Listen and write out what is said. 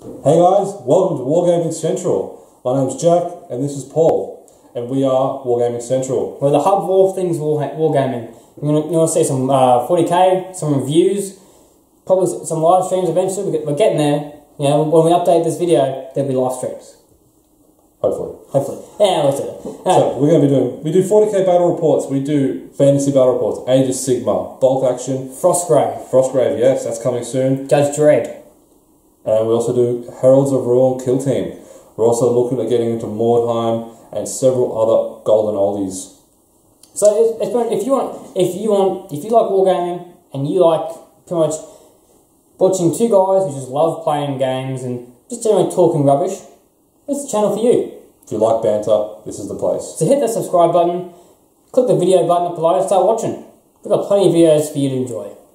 Hey guys, welcome to Wargaming Central. My name's Jack and this is Paul, and we are Wargaming Central. We're the hub for all things Wargaming. You're gonna see some 40k, some reviews, probably some live streams eventually. We're getting there. You know, when we update this video, there'll be live streams. Hopefully. Yeah, let's do it. So we're gonna be doing, we do 40k battle reports, we do fantasy battle reports, Age of Sigmar, Bolt Action, Frostgrave, yes, that's coming soon. Judge Dredd. And we also do Heralds of Ruin, Kill Team. We're also looking at getting into Mordheim and several other golden oldies. So if you like wargaming and you like pretty much watching two guys who just love playing games and just generally talking rubbish, it's the channel for you. If you like banter, this is the place. So hit that subscribe button, click the video button up below, and start watching. We've got plenty of videos for you to enjoy.